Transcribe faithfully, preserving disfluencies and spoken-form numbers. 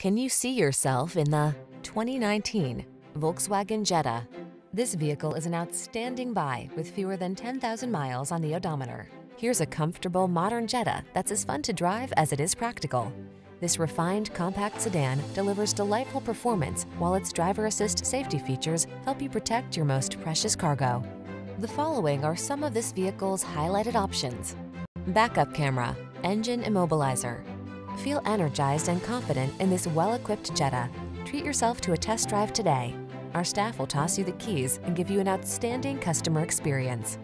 Can you see yourself in the twenty nineteen Volkswagen Jetta? This vehicle is an outstanding buy with fewer than ten thousand miles on the odometer. Here's a comfortable modern Jetta that's as fun to drive as it is practical. This refined compact sedan delivers delightful performance while its driver assist safety features help you protect your most precious cargo. The following are some of this vehicle's highlighted options: backup camera, engine immobilizer. Feel energized and confident in this well-equipped Jetta. Treat yourself to a test drive today. Our staff will toss you the keys and give you an outstanding customer experience.